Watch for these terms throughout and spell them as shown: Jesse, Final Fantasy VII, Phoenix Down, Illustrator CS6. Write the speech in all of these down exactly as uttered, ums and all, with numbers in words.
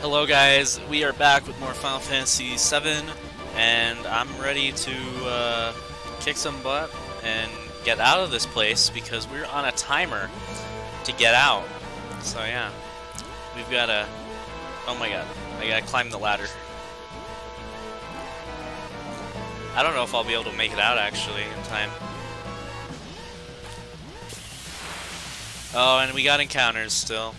Hello guys, we are back with more Final Fantasy seven, and I'm ready to uh, kick some butt and get out of this place because we're on a timer to get out. So yeah, we've got to, oh my god, I gotta climb the ladder. I don't know if I'll be able to make it out actually in time. Oh, and we got encounters still.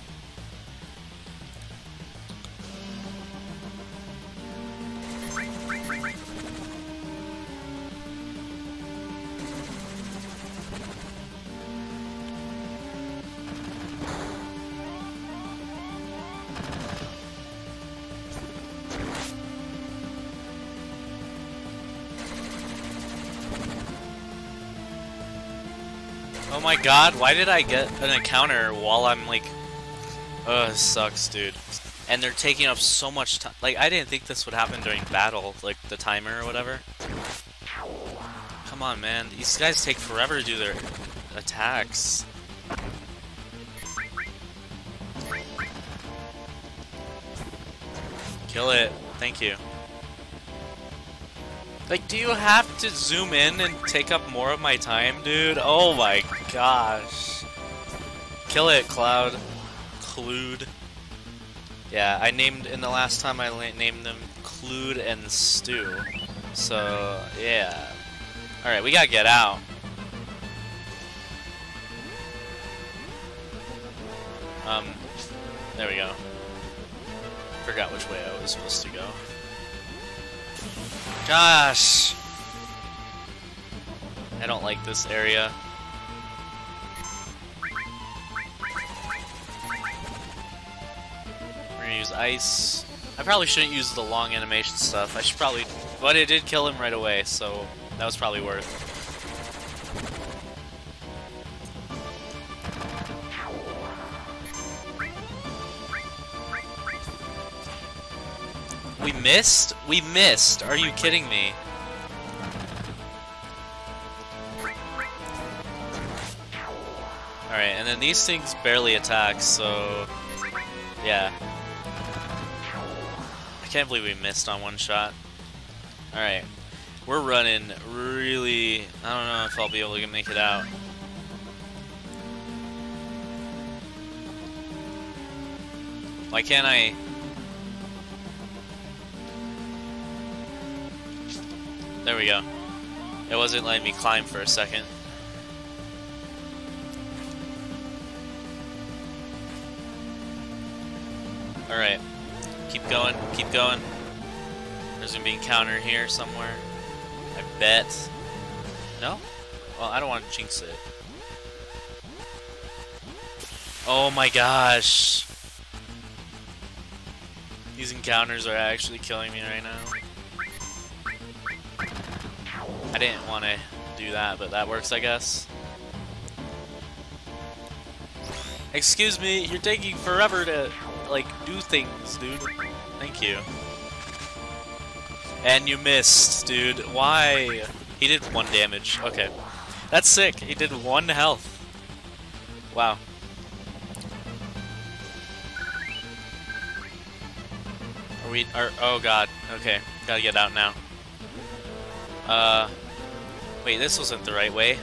Oh my god, why did I get an encounter while I'm like... Ugh, sucks, dude. And they're taking up so much time. Like, I didn't think this would happen during battle, like the timer or whatever. Come on, man. These guys take forever to do their attacks. Kill it. Thank you. Like, do you have to zoom in and take up more of my time, dude? Oh my gosh. Kill it, Cloud. Clued. Yeah, I named, in the last time I named them Clued and Stew. So, yeah. Alright, we gotta get out. Um, there we go. Forgot which way I was supposed to go. Gosh! I don't like this area. We're gonna use ice. I probably shouldn't use the long animation stuff. I should probably... But it did kill him right away, so that was probably worth it. We missed? We missed. Are you kidding me? Alright, and then these things barely attack, so... Yeah. I can't believe we missed on one shot. Alright. We're running really... I don't know if I'll be able to make it out. Why can't I... There we go. It wasn't letting me climb for a second. Alright. Keep going, keep going. There's gonna be an encounter here somewhere. I bet. No? Well, I don't want to jinx it. Oh my gosh. These encounters are actually killing me right now. I didn't want to do that, but that works, I guess. Excuse me, you're taking forever to, like, do things, dude. Thank you. And you missed, dude. Why? He did one damage. Okay. That's sick. He did one health. Wow. Are we, are, oh god. Okay. Gotta get out now. Uh... Wait, this wasn't the right way.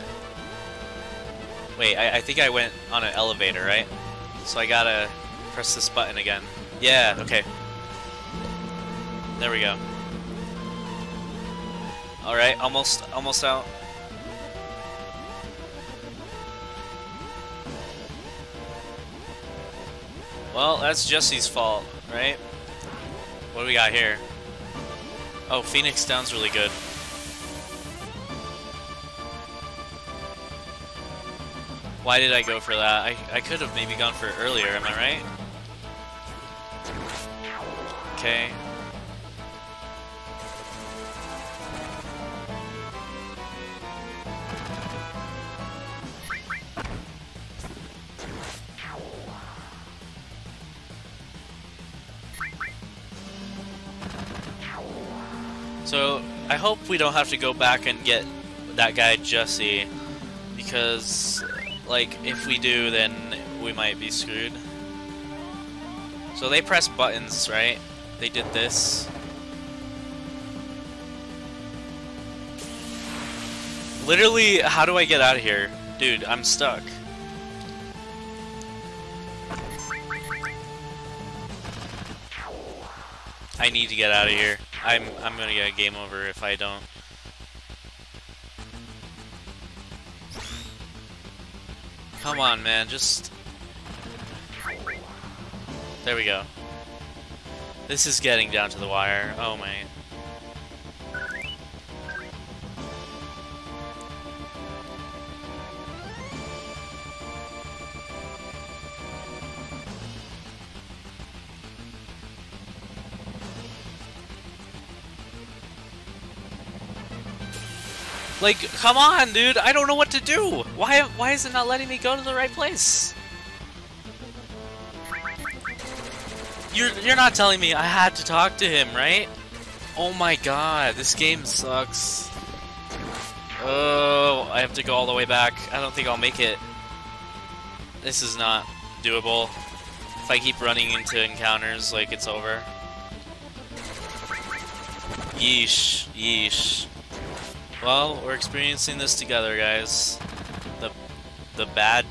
Wait, I, I think I went on an elevator, right? So I gotta press this button again. Yeah, okay. There we go. Alright, almost, almost out. Well, that's Jesse's fault, right? What do we got here? Oh, Phoenix Down's really good. Why did I go for that? I, I could have maybe gone for it earlier, am I right? Okay. So, I hope we don't have to go back and get that guy Jesse, because... Like, if we do, then we might be screwed. So they press buttons, right? They did this. Literally, how do I get out of here? Dude, I'm stuck. I need to get out of here. I'm I'm gonna get a game over if I don't. Come on, man, just... There we go. This is getting down to the wire. Oh, man. Like, come on, dude! I don't know what to do! Why why is it not letting me go to the right place? You're, you're not telling me I had to talk to him, right? Oh my god, this game sucks. Oh, I have to go all the way back. I don't think I'll make it. This is not doable. If I keep running into encounters, like, it's over. Yeesh, yeesh. Well, we're experiencing this together, guys. The the bad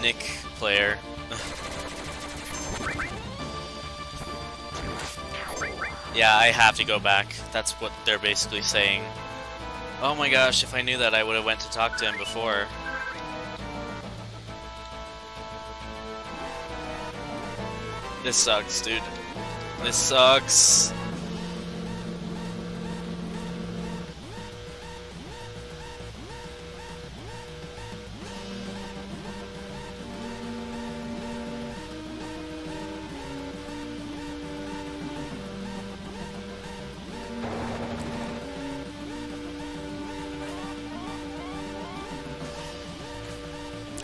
Nick player. Yeah, I have to go back. That's what they're basically saying. Oh my gosh, if I knew that, I would have went to talk to him before. This sucks, dude. This sucks.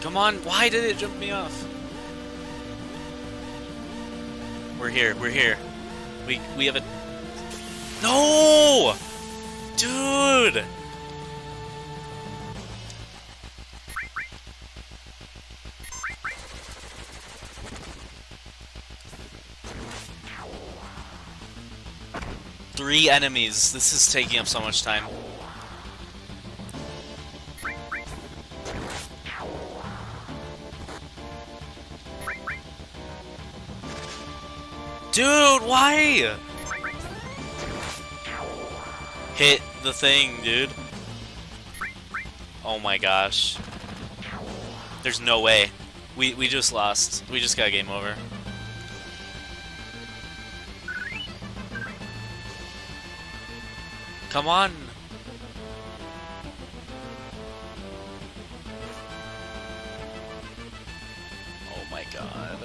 Come on, why did it jump me off? We're here, we're here. We we have a... No! Dude! Three enemies. This is taking up so much time. Dude, why? Hit the thing, dude. Oh my gosh. There's no way. We we just lost. We just got game over. Come on. Oh my god.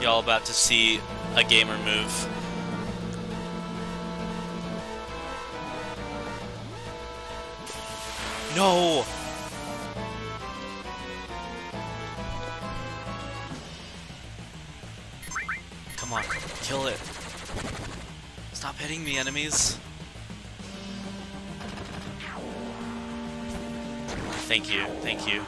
Y'all about to see a gamer move. No! Come on, kill it. Stop hitting me, enemies. Thank you, thank you.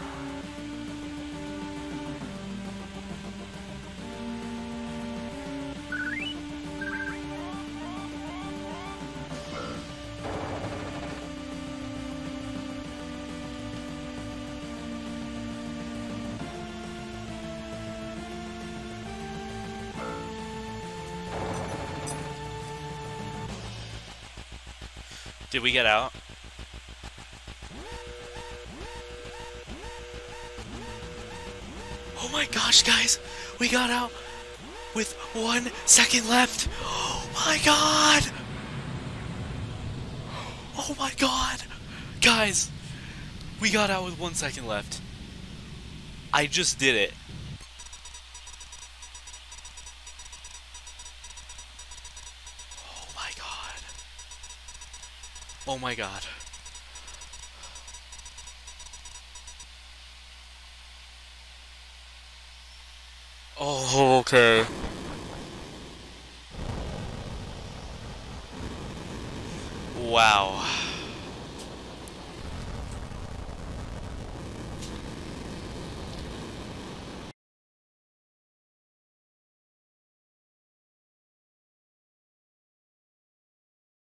Did we get out? Oh my gosh, guys! We got out with one second left! Oh my god! Oh my god! Guys! We got out with one second left. I just did it. Oh my god. Oh, okay. Wow.